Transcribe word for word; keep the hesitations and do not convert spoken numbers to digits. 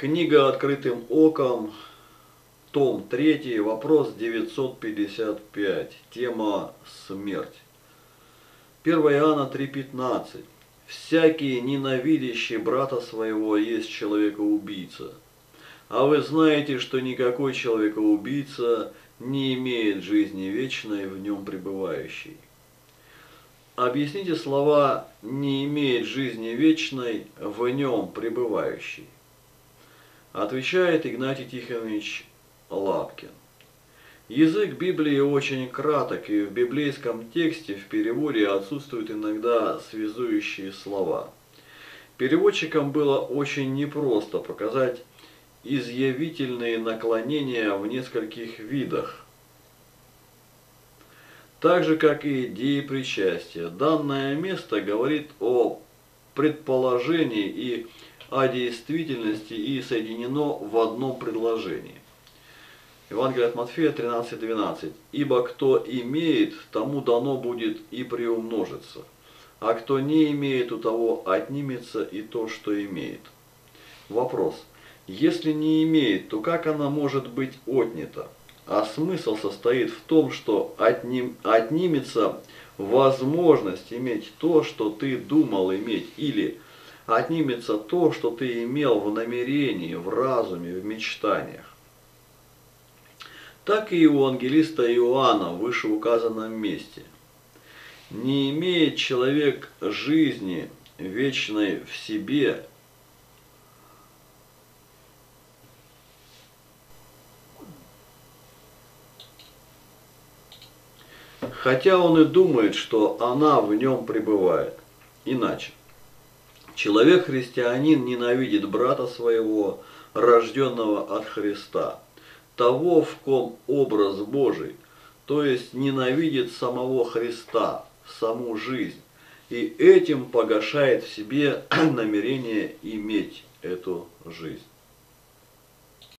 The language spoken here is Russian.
Книга «Открытым оком», том три, вопрос девятьсот пятьдесят пять, тема «Смерть». первое Иоанна три пятнадцать. «Всякий, ненавидящий брата своего, есть человекоубийца. А вы знаете, что никакой человекоубийца не имеет жизни вечной в нем пребывающей». Объясните слова «не имеет жизни вечной в нем пребывающей». Отвечает Игнатий Тихонович Лапкин. Язык Библии очень краток, и в библейском тексте в переводе отсутствуют иногда связующие слова. Переводчикам было очень непросто показать изъявительные наклонения в нескольких видах. Так же, как и идеи причастия, данное место говорит о предположении и о действительности и соединено в одном предложении. Евангелие от Матфея тринадцать двенадцать. «Ибо кто имеет, тому дано будет и приумножится, а кто не имеет, у того отнимется и то, что имеет». Вопрос. Если не имеет, то как она может быть отнята? А смысл состоит в том, что отним, отнимется возможность иметь то, что ты думал иметь, или отнимется то, что ты имел в намерении, в разуме, в мечтаниях. Так и у евангелиста Иоанна в вышеуказанном месте. «Не имеет человек жизни вечной в себе, хотя он и думает, что она в нем пребывает». Иначе. Человек-христианин ненавидит брата своего, рожденного от Христа, того, в ком образ Божий, то есть ненавидит самого Христа, саму жизнь, и этим погашает в себе намерение иметь эту жизнь.